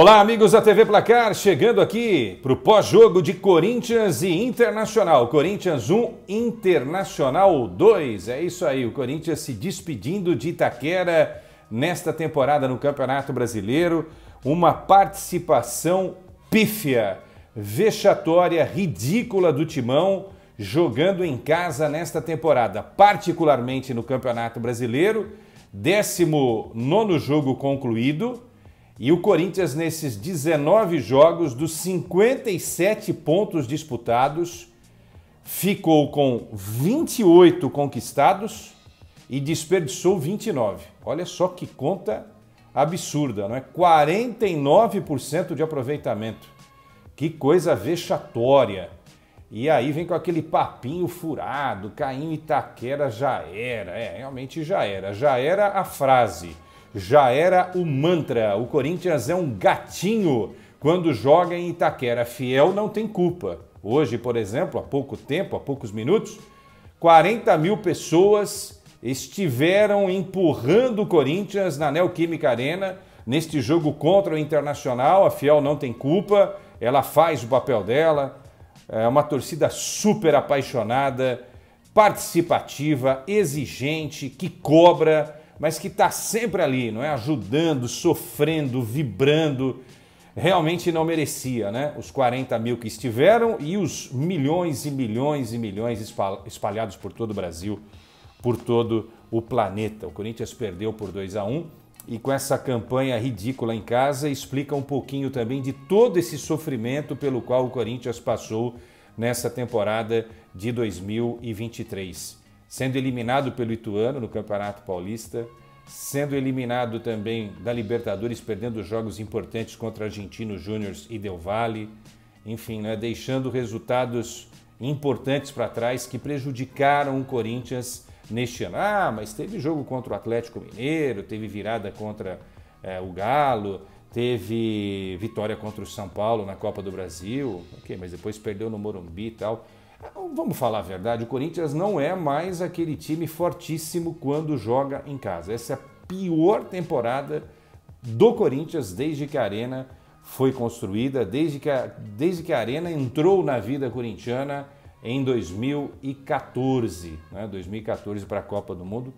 Olá, amigos da TV Placar, chegando aqui para o pós-jogo de Corinthians e Internacional. Corinthians 1, Internacional 2. É isso aí, o Corinthians se despedindo de Itaquera nesta temporada no Campeonato Brasileiro. Uma participação pífia, vexatória, ridícula do Timão jogando em casa nesta temporada, particularmente no Campeonato Brasileiro. 19º jogo concluído. E o Corinthians, nesses 19 jogos, dos 57 pontos disputados, ficou com 28 conquistados e desperdiçou 29. Olha só que conta absurda, não é? 49% de aproveitamento. Que coisa vexatória. E aí vem com aquele papinho furado, Caim, Itaquera, já era. É, realmente já era. Já era a frase. Já era o mantra. O Corinthians é um gatinho quando joga em Itaquera. Fiel não tem culpa. Hoje, por exemplo, há pouco tempo, há poucos minutos, 40 mil pessoas estiveram empurrando o Corinthians na Neoquímica Arena neste jogo contra o Internacional. A Fiel não tem culpa, ela faz o papel dela. É uma torcida super apaixonada, participativa, exigente, que cobra, mas que está sempre ali, não é? Ajudando, sofrendo, vibrando. Realmente não merecia, né? Os 40 mil que estiveram e os milhões e milhões e milhões espalhados por todo o Brasil, por todo o planeta. O Corinthians perdeu por 2-1 e com essa campanha ridícula em casa explica um pouquinho também de todo esse sofrimento pelo qual o Corinthians passou nessa temporada de 2023. Sendo eliminado pelo Ituano no Campeonato Paulista, sendo eliminado também da Libertadores, perdendo jogos importantes contra Argentinos Juniors e Del Valle, enfim, né, deixando resultados importantes para trás que prejudicaram o Corinthians neste ano. Ah, mas teve jogo contra o Atlético Mineiro, teve virada contra o Galo, teve vitória contra o São Paulo na Copa do Brasil, ok, mas depois perdeu no Morumbi e tal. Vamos falar a verdade, o Corinthians não é mais aquele time fortíssimo quando joga em casa. Essa é a pior temporada do Corinthians desde que a Arena foi construída, desde que a Arena entrou na vida corintiana em 2014, né? 2014 para a Copa do Mundo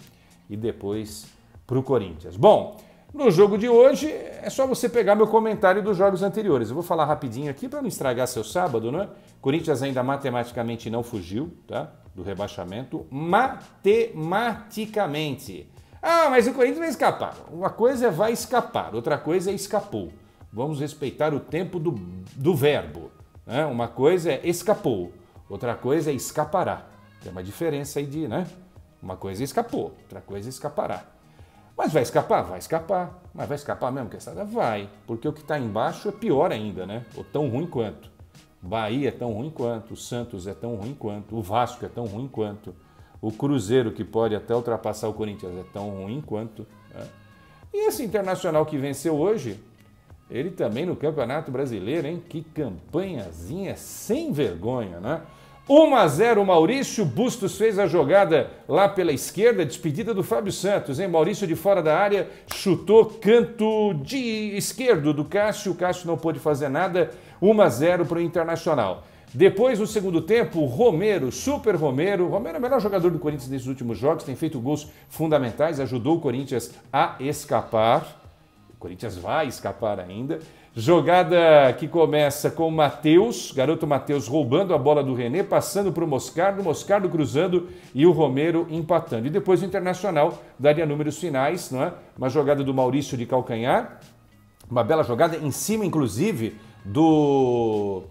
e depois para o Corinthians. Bom, no jogo de hoje é só você pegar meu comentário dos jogos anteriores. Eu vou falar rapidinho aqui para não estragar seu sábado, né? Corinthians ainda matematicamente não fugiu, tá? Do rebaixamento. Matematicamente. Ah, mas o Corinthians vai escapar. Uma coisa é vai escapar, outra coisa é escapou. Vamos respeitar o tempo do verbo, né? Uma coisa é escapou, outra coisa é escapará. Tem uma diferença aí de, né? Uma coisa é escapou, outra coisa é escapará. Mas vai escapar? Vai escapar. Mas vai escapar mesmo, Questada? Vai. Porque o que está embaixo é pior ainda, né? Ou tão ruim quanto. Bahia é tão ruim quanto, o Santos é tão ruim quanto, o Vasco é tão ruim quanto, o Cruzeiro, que pode até ultrapassar o Corinthians, é tão ruim quanto. Né? E esse Internacional que venceu hoje, ele também no Campeonato Brasileiro, hein? Que campanhazinha sem vergonha, né? 1-0, Maurício Bustos fez a jogada lá pela esquerda, despedida do Fábio Santos, hein? Maurício de fora da área, chutou canto de esquerdo do Cássio, o Cássio não pôde fazer nada, 1-0 para o Internacional. Depois, no segundo tempo, Romero, super Romero, Romero é o melhor jogador do Corinthians nesses últimos jogos, tem feito gols fundamentais, ajudou o Corinthians a escapar, o Corinthians vai escapar ainda. Jogada que começa com o Matheus, garoto Matheus roubando a bola do Renê, passando para o Moscardo, Moscardo cruzando e o Romero empatando. E depois o Internacional daria números finais, não é? Uma jogada do Maurício de calcanhar, uma bela jogada em cima, inclusive, do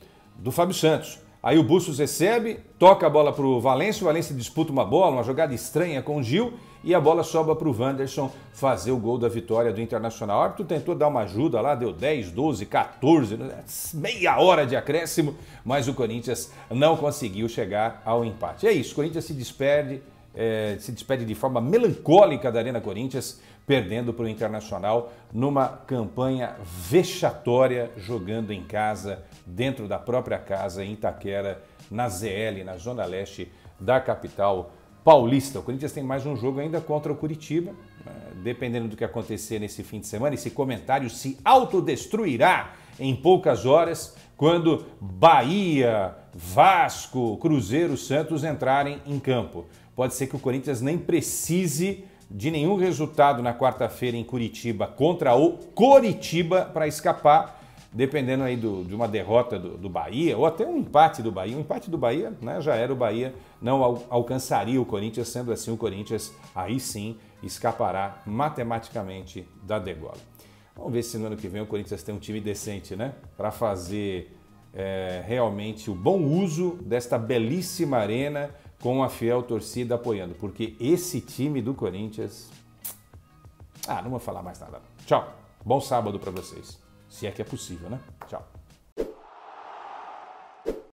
Fábio Santos. Aí o Bustos recebe, toca a bola para o Valência disputa uma bola, uma jogada estranha com o Gil e a bola sobra para o Wanderson fazer o gol da vitória do Internacional. O árbitro tentou dar uma ajuda lá, deu 10, 12, 14, meia hora de acréscimo, mas o Corinthians não conseguiu chegar ao empate. É isso, o Corinthians se despede de forma melancólica da Arena Corinthians, perdendo para o Internacional numa campanha vexatória, jogando em casa, dentro da própria casa, em Itaquera, na ZL, na Zona Leste da capital paulista. O Corinthians tem mais um jogo ainda contra o Curitiba, dependendo do que acontecer nesse fim de semana, esse comentário se autodestruirá em poucas horas, quando Bahia, Vasco, Cruzeiro, Santos entrarem em campo. Pode ser que o Corinthians nem precise de nenhum resultado na quarta-feira em Curitiba contra o Coritiba para escapar, dependendo aí de uma derrota do Bahia ou até um empate do Bahia. Um empate do Bahia, né, já era, o Bahia não alcançaria o Corinthians, sendo assim o Corinthians aí sim escapará matematicamente da degola. Vamos ver se no ano que vem o Corinthians tem um time decente, né, para fazer realmente o bom uso desta belíssima arena com a fiel torcida apoiando, porque esse time do Corinthians... Ah, não vou falar mais nada. Tchau. Bom sábado para vocês. Se é que é possível, né? Tchau.